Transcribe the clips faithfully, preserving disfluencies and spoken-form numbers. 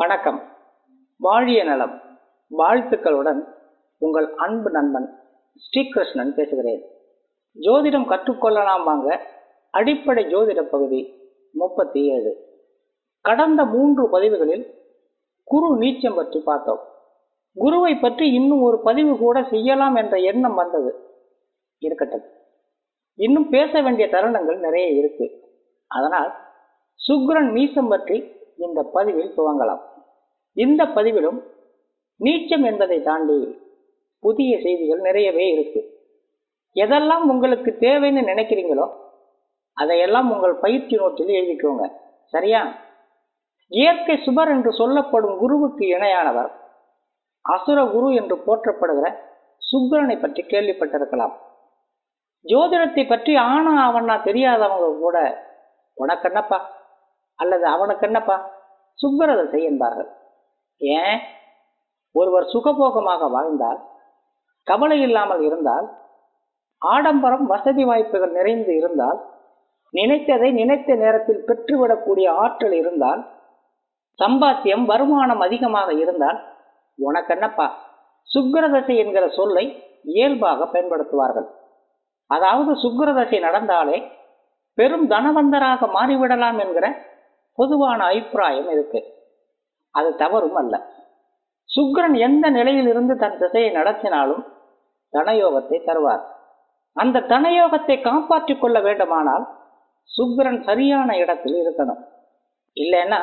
வணக்கம். வாழிய நலம் வாழ்த்துக்களுடன் உங்கள் அன்பு நண்பன் ஸ்ரீகிருஷ்ணன் பேசுகிறேன். ஜோதிடம் கற்றுக்கொள்ளலாம் வாங்க. அடிப்படை ஜோதிட பகுதி முப்பத்தி ஏழு. கடந்த மூன்று பதிவுகளில் குரு நீச்சம் பற்றி பார்த்தோம். குருவை பற்றி இன்னும் ஒரு பதிவு கூட செய்யலாம் என்ற எண்ணம் வந்தது. இருக்கட்டும், இன்னும் பேச வேண்டிய தருணங்கள் நிறைய இருக்கு. அதனால் சுக்கிரன் நீச்சம் பற்றி இந்த பதிவில் துவங்கலாம். இந்த பதிவிலும் நீச்சம் என்பதை தாண்டி புதிய செய்திகள் நிறையவே இருக்கு. எதெல்லாம் உங்களுக்கு தேவைன்னு நினைக்கிறீங்களோ அதையெல்லாம் உங்கள் பயிற்சி நோட்டில் எழுதிக்கோங்க, சரியா? இயற்கை சுபர் என்று சொல்லப்படும் குருவுக்கு இணையானவர் அசுர குரு என்று போற்றப்படுகிற சுக்கிரனை பற்றி கேள்விப்பட்டிருக்கலாம். ஜோதிடத்தை பற்றி ஆனா அவனா தெரியாதவங்க கூட உனக்கண்ணப்பா அல்லது அவனுக்கண்ணப்பா சுக்கிரதசை என்பார்கள். ஏன்? ஒருவர் சுகபோகமாக வாழ்ந்தால், கவலை இல்லாமல் இருந்தால், ஆடம்பரம் வசதி வாய்ப்புகள் நிறைந்து இருந்தால், நினைத்ததை நினைத்த நேரத்தில் பெற்றுவிடக்கூடிய ஆற்றல் இருந்தால், சம்பாத்தியம் வருமானம் அதிகமாக இருந்தால் உனக்கண்ணப்பா சுக்கிரதசை என்கிற சொல்லை இயல்பாக பயன்படுத்துவார்கள். அதாவது சுக்கிரதசை நடந்தாலே பெரும் தனவந்தராக மாறிவிடலாம் என்கிற பொதுவான அபிப்பிராயம் இருக்கு. அது தவறும் அல்ல. சுக்கிரன் எந்த நிலையிலிருந்து தன் திசையை நடத்தினாலும் தனயோகத்தை தருவார். அந்த தனயோகத்தை காப்பாற்றிக் கொள்ள வேண்டுமானால் சுக்கிரன் சரியான இடத்தில் இருக்கணும். இல்லைன்னா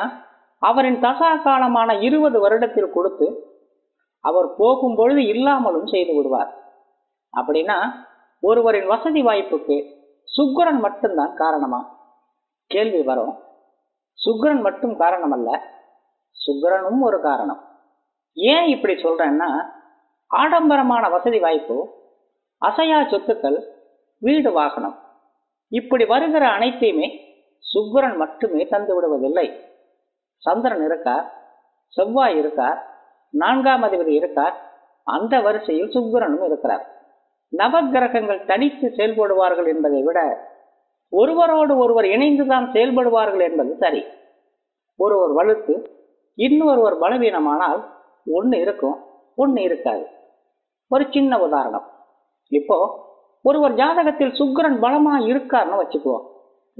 அவரின் தசா காலமான இருபது வருடத்தில் கொடுத்து அவர் போகும் பொழுது இல்லாமலும் செய்து விடுவார். அப்படின்னா ஒருவரின் வசதி வாய்ப்புக்கு சுக்கிரன் மட்டும்தான் காரணமா? கேள்வி வரும். சுக்கிரன் மட்டும் காரணம் அல்ல, சுக்கிரனும் ஒரு காரணம். ஏன் இப்படி சொல்றேன்னா, ஆடம்பரமான வசதி வாய்ப்பு, அசையா சொத்துக்கள், வீடு, வாகனம் இப்படி வருகிற அனைத்தையுமே சுக்கிரன் மட்டுமே தந்து விடுவதில்லை. சந்திரன் இருக்கார், செவ்வாய் இருக்கார், நான்காம் அதிபதி இருக்கார், அந்த வரிசையில் சுக்கிரனும் இருக்கிறார். நவகிரகங்கள் தனித்து செயல்படுவார்கள் என்பதை விட ஒருவரோடு ஒருவர் இணைந்துதான் செயல்படுவார்கள் என்பது சரி. ஒருவர் வலுத்து இன்னொருவர் பலவீனமானால் ஒன்று இருக்கும், ஒன்று இருக்காது. ஒரு சின்ன உதாரணம். இப்போ ஒருவர் ஜாதகத்தில் சுக்கிரன் பலமா இருக்காருன்னு வச்சுக்குவோம்.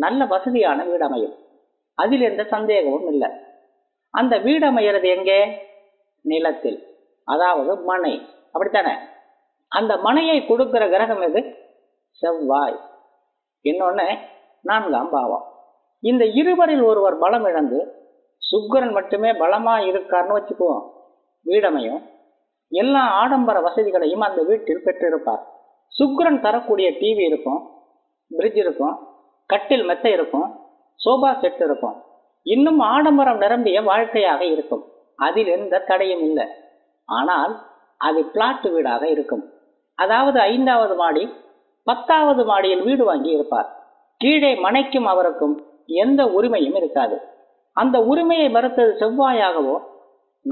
நல்ல வசதியான வீடமையும், அதில் எந்த சந்தேகமும் இல்லை. அந்த வீடமைகிறது எங்கே? நிலத்தில், அதாவது மனை, அப்படித்தானே? அந்த மனையை கொடுக்கிற கிரகம் எது? செவ்வாய். இன்னொன்னு நான்காம் பாவம். இந்த இருவரில் ஒருவர் பலம் இழந்து சுக்கிரன் மட்டுமே பலமா இருக்கார்னு வச்சுக்குவோம். வீடமையும் எல்லா ஆடம்பர வசதிகளையும் அந்த வீட்டில் பெற்றிருப்பார். சுக்கிரன் தரக்கூடிய டிவி இருக்கும், பிரிட்ஜ் இருக்கும், கட்டில் மெத்தை இருக்கும், சோபா செட் இருக்கும், இன்னும் ஆடம்பரம் நிரம்பிய வாழ்க்கையாக இருக்கும். அதில் எந்த தடையும் இல்லை. ஆனால் அது பிளாட் வீடாக இருக்கும். அதாவது ஐந்தாவது மாடி பத்தாவது மாடியில் வீடு வாங்கி இருப்பார். கீழே மனைக்கும் அவருக்கும் எந்த உரிமையும் இருக்காது. அந்த உரிமையை மறுத்தது செவ்வாயாகவோ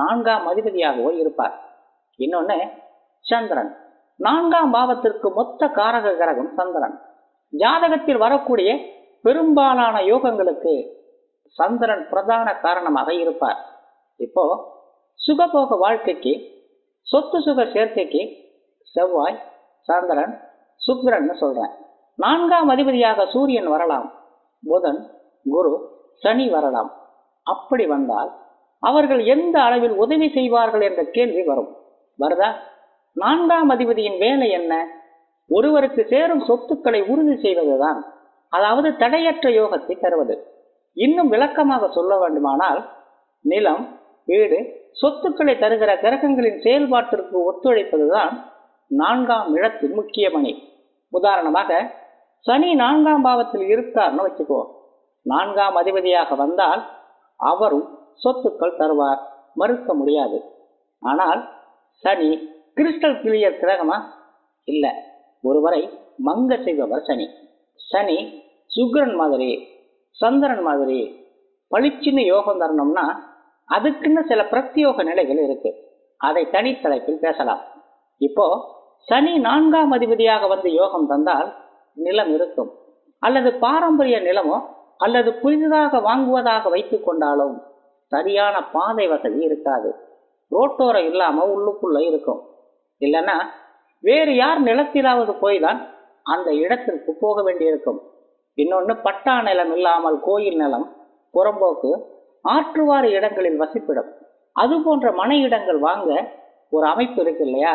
நான்காம் அதிபதியாகவோ இருப்பார். இன்னொன்னு சந்திரன். நான்காம் பாவத்திற்கு மொத்த காரக கிரகம் சந்திரன். ஜாதகத்தில் வரக்கூடிய பெரும்பாலான யோகங்களுக்கு சந்திரன் பிரதான காரணமாக இருப்பார். இப்போ சுகபோக வாழ்க்கைக்கு, சொத்து சுக சேர்க்கைக்கு செவ்வாய், சந்திரன், சுக்கிரன் சொல்றேன். நான்காம் அதிபதியாக சூரியன் வரலாம், புதன், குரு, சனி வரலாம். அப்படி வந்தால் அவர்கள் எந்த அளவில் உதவி செய்வார்கள் என்ற கேள்வி வரும். வருதா? நான்காம் அதிபதியின் வேலை என்ன? ஒருவருக்கு சேரும் சொத்துக்களை உறுதி செய்வதுதான். அதாவது தடையற்ற யோகத்தை தருவது. இன்னும் விளக்கமாக சொல்ல வேண்டுமானால் நிலம், வீடு, சொத்துக்களை தருகிற கிரகங்களின் செயல்பாட்டிற்கு ஒத்துழைப்பதுதான் நான்காம் இடத்தின் முக்கிய பணி. உதாரணமாக சனி நான்காம் பாவத்தில் இருக்கார்னு வச்சுக்குவோம். நான்காம் அதிபதியாக வந்தால் அவரும் சொத்துக்கள் தருவார், மறுக்க முடியாது. ஆனால் சனி கிறிஸ்டல் கிளியர் கிரகமா? இல்லை. ஒருவரை மங்க செய்பவர் சனி. சனி சுக்கிரன் மாதிரி, சந்திரன் மாதிரி பளிச்சின்னு யோகம் தரணும்னா அதுக்குன்னு சில பிரத்யோக நிலைகள் இருக்கு. அதை தனித்தலைப்பில் பேசலாம். இப்போ சனி நான்காம் அதிபதியாக வந்து யோகம் தந்தால் நிலம் இருக்கும், அல்லது பாரம்பரிய நிலமோ அல்லது புதிதாக வாங்குவதாக வைத்துக் கொண்டாலும் சரியான பாதை வசதி இருக்காது. ரோட்டோரம் இல்லாமல் உள்ளுக்குள்ள இருக்கும். இல்லைன்னா வேறு யார் நிலத்திலாவது போய்தான் அந்த இடத்திற்கு போக வேண்டியிருக்கும். இன்னொன்று, பட்டா நிலம் இல்லாமல் கோயில் நிலம், புறம்போக்கு, ஆற்றுவாறு இடங்களில் வசிப்பிடம், அது போன்ற மனை இடங்கள் வாங்க ஒரு அமைப்பு இருக்கு இல்லையா,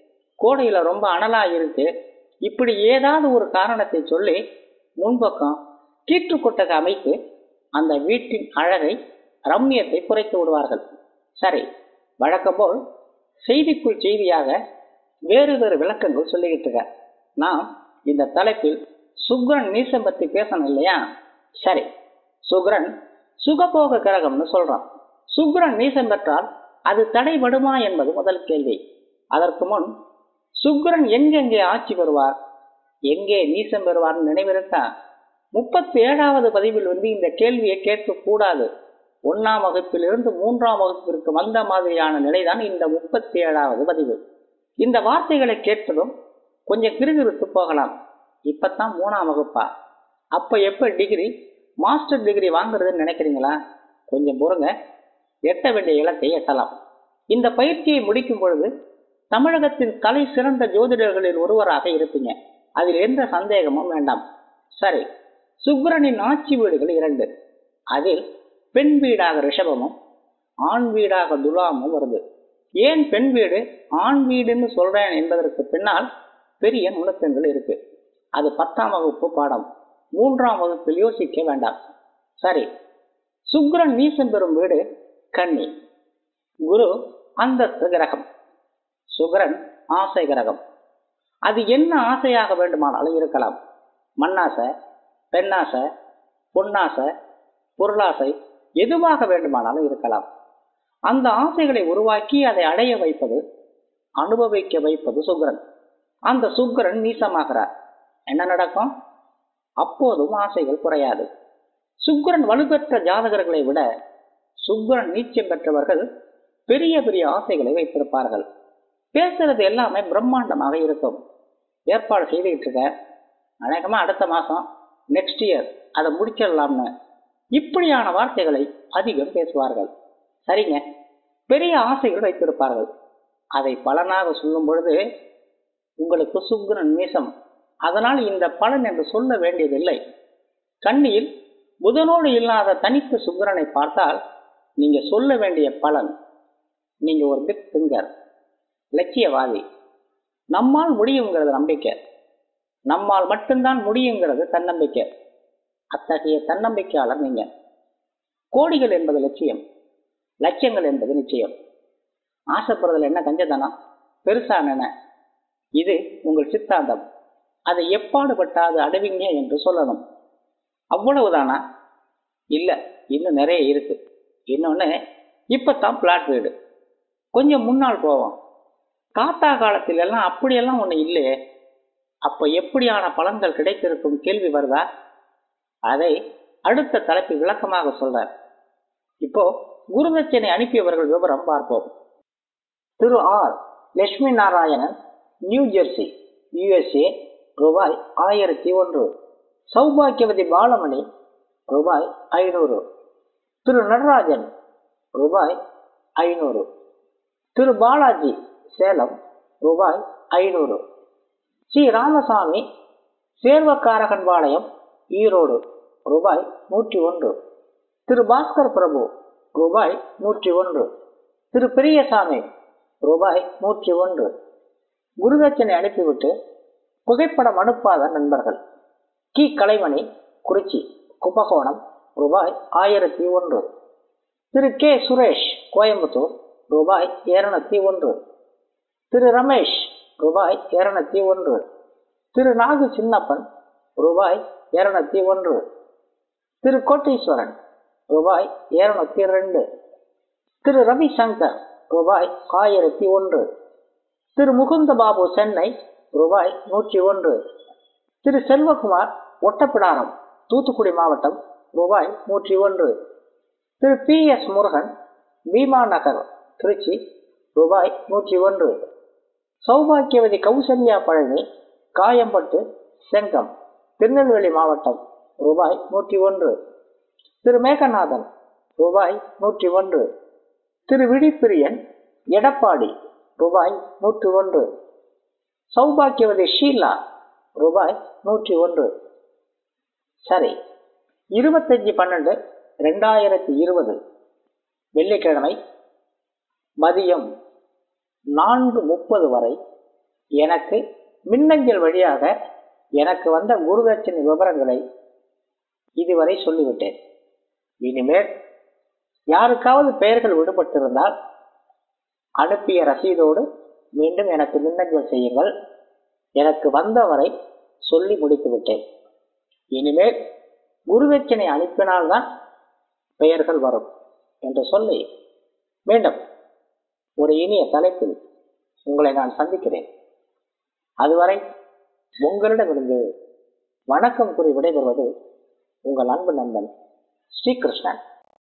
கோடையில் ரொம்ப அனலாக இருக்கு, இப்படி ஏதாவது ஒரு காரணத்தை சொல்லி முன்பக்கம் கீற்றுக்கொட்டக அமைத்து அந்த வீட்டின் அழகை ரம்மியத்தை குறைத்து விடுவார்கள். சரி, வழக்கம்போல் செய்திக்குள் செய்தியாக வேறு வேறு விளக்கங்கள் சொல்லிக்கிட்டு இருக்க. நாம் இந்த தலைப்பில் சுக்கிரன் நீசம் பற்றி பேசணும் இல்லையா? சரி, சுக்கிரன் சுகபோக கிரகம்னு சொல்கிறோம். சுக்கிரன் நீசம் பெற்றால் அது தடைபடுமா என்பது முதல் கேள்வி. அதற்கு முன் சுக்கிரன் எங்கெங்கே ஆட்சி பெறுவார், எங்கே நீசம் பெறுவார்னு நினைவிருக்கா? முப்பத்தி ஏழாவது பதிவில் வந்து இந்த கேள்வியை கேட்கக்கூடாது. ஒன்றாம் வகுப்பிலிருந்து மூன்றாம் வகுப்பிற்கு வந்த மாதிரியான நிலைதான் இந்த முப்பத்தி ஏழாவது பதிவு. இந்த வார்த்தைகளை கேட்டதும் கொஞ்சம் கிறுகிறுத்து போகலாம். இப்போத்தான் மூணாம் வகுப்பா, அப்போ எப்போ டிகிரி மாஸ்டர் டிகிரி வாங்குறதுன்னு நினைக்கிறீங்களா? கொஞ்சம் பொறுங்க, எட்ட வேண்டிய இலக்கை எட்டலாம். இந்த பயிற்சியை முடிக்கும் பொழுது தமிழகத்தின் தலை சிறந்த ஜோதிடர்களில் ஒருவராக இருப்பீங்க, அதில் எந்த சந்தேகமும் வேண்டாம். சரி, சுக்கிரனின் ஆட்சி வீடுகள் இரண்டு. அதில் பெண் வீடாக ரிஷபமும் ஆண் வீடாக துலாமும் வருது. ஏன் பெண் வீடு ஆண் வீடுன்னு சொல்றேன் என்பதற்கு பின்னால் பெரிய நுணுக்கங்கள் இருக்கு. அது பத்தாம் வகுப்பு பாடம், மூன்றாம் வகுப்பில் யோசிக்க வேண்டாம். சரி, சுக்கிரன் நீசம் பெறும் வீடு கன்னி. குரு அந்தஸ்து கிரகம், சுக்கிரன் ஆசை கிரகம். அது என்ன ஆசையாக வேண்டுமானாலும் இருக்கலாம். மண்ணாசை, பெண்ணாசை, பொன்னாசை, பொருளாசை, எதுவாக வேண்டுமானாலும் இருக்கலாம். அந்த ஆசைகளை உருவாக்கி அதை அடைய வைப்பது, அனுபவிக்க வைப்பது சுக்கிரன். அந்த சுக்கிரன் நீசமாகிறார். என்ன நடக்கும்? அப்போதும் ஆசைகள் குறையாது. சுக்கிரன் வலுப்பெற்ற ஜாதகர்களை விட சுக்கிரன் நீச்சம் பெற்றவர்கள் பெரிய பெரிய ஆசைகளை வைத்திருப்பார்கள். பேசுறது எல்லாமே பிரம்மாண்டமாக இருக்கும். ஏற்பாடு செய்துகிட்டு இருக்க, அநேகமாக அடுத்த மாதம், நெக்ஸ்ட் இயர் அதை முடிச்சிடலாம்னு இப்படியான வார்த்தைகளை அதிகம் பேசுவார்கள். சரிங்க, பெரிய ஆசைகள் வைத்திருப்பார்கள். அதை பலனாக சொல்லும் பொழுது உங்களுக்கு சுக்கிரன் நீசம், அதனால் இந்த பலன் என்று சொல்ல வேண்டியதில்லை. கன்னியில் புதனோடு இல்லாத தனித்து சுக்கிரனை பார்த்தால் நீங்கள் சொல்ல வேண்டிய பலன், நீங்கள் ஒரு பிக் திங்கர், லட்சியவாதி, நம்மால் முடியுங்கிறது நம்பிக்கை, நம்மால் மட்டும்தான் முடியுங்கிறது தன்னம்பிக்கை. அத்தகைய தன்னம்பிக்கையாளர் நீங்கள். கோடிகள் என்பது லட்சியம், லட்சங்கள் என்பது நிச்சயம். ஆசைப்படுறதுல என்ன கஞ்சதனம், பெருசான இது உங்கள் சித்தாந்தம், அதை எப்பாடுபட்ட அது அடைவீங்க என்று சொல்லணும். அவ்வளவுதானா? இல்லை, இன்னும் நிறைய இருக்கு. இன்னொன்று, இப்போ தான் பிளாட் வீடு. கொஞ்சம் முன்னால் போவோம். காத்தா காலத்திலெல்லாம் அப்படியெல்லாம் ஒன்று இல்லையே, அப்போ எப்படியான பலன்கள் கிடைத்திருக்கும் கேள்வி வருதா? அதை அடுத்த தலைப்பு விளக்கமாக சொல்றார். இப்போ குரு தட்சனை அனுப்பியவர்கள் விவரம் பார்ப்போம். Thiru R Lakshmi Narayanan, New Jersey, USA, ரூபாய் ஆயிரத்தி ஒன்று. சௌபாக்கியவதி பாலமணி, ரூபாய் ஐநூறு. திரு நடராஜன், ரூபாய் ஐநூறு. திரு பாலாஜி, சேலம், ரூபாய் ஐநூறு. ஸ்ரீ ராமசாமி, சேர்வக்காரகன்பாளையம், ஈரோடு, ரூபாய் நூற்றி ஒன்று. திரு பாஸ்கர் பிரபு, ரூபாய் நூற்றி ஒன்று. திரு பெரியசாமி, ரூபாய் நூற்றி ஒன்று. குருதட்சனை அனுப்பிவிட்டு புகைப்படம் அனுப்பாத நண்பர்கள். கி கலைமணி, குறிச்சி, கும்பகோணம், ரூபாய் ஆயிரத்தி ஒன்று. திரு கே சுரேஷ், கோயம்புத்தூர், ரூபாய் இருநூத்தி ஒன்று. திரு ரமேஷ், ரூபாய் இருநூத்தி ஒன்று. திரு நாகு சின்னப்பன், ரூபாய் இருநூத்தி ஒன்று. திரு கோட்டீஸ்வரன், ரூபாய் இருநூத்தி ரெண்டு. திரு ரவி சங்கர் ரூபாய் ஆயிரத்தி ஒன்று திரு முகுந்த பாபு சென்னை ரூபாய் நூற்றி ஒன்று திரு செல்வகுமார் ஒட்டப்பிடாரம் தூத்துக்குடி மாவட்டம் ரூபாய் நூற்றி ஒன்று திரு பி எஸ் முருகன் பீமா நகர் திருச்சி ரூபாய் நூற்றி ஒன்று சௌபாக்கியவதி கௌசல்யா பழனி காயம்பட்டு செங்கம் திருநெல்வேலி மாவட்டம் ரூபாய் நூற்றி ஒன்று திரு மேகநாதன் ரூபாய் நூற்றி ஒன்று திரு விடிப்பிரியன் எடப்பாடி ரூபாய் நூற்றி ஒன்று சௌபாக்கியவதி ஷீலா ரூபாய் நூற்றி ஒன்று சரி, இருபத்தஞ்சு பன்னெண்டு ரெண்டாயிரத்தி இருபது வெள்ளிக்கிழமை மதியம் நான்கு முப்பது வரை எனக்கு மின்னஞ்சல் வழியாக எனக்கு வந்த குரு தட்சனை விவரங்களை இதுவரை சொல்லிவிட்டேன். இனிமேல் யாருக்காவது பெயர்கள் விடுபட்டிருந்தால் அனுப்பிய ரசீதோடு மீண்டும் எனக்கு மின்னஞ்சல் செய்யுங்கள். எனக்கு வந்தவரை சொல்லி முடித்துவிட்டேன். இனிமேல் குரு தட்சனை அனுப்பினால்தான் பெயர்கள் வரும் என்று சொல்லி மீண்டும் ஒரு இனிய தலைப்பில் உங்களை நான் சந்திக்கிறேன். அதுவரை உங்களிடமிருந்து வணக்கம் கூறி விடைபெறுவது உங்கள் அன்பு நண்பன் ஸ்ரீகிருஷ்ணன்.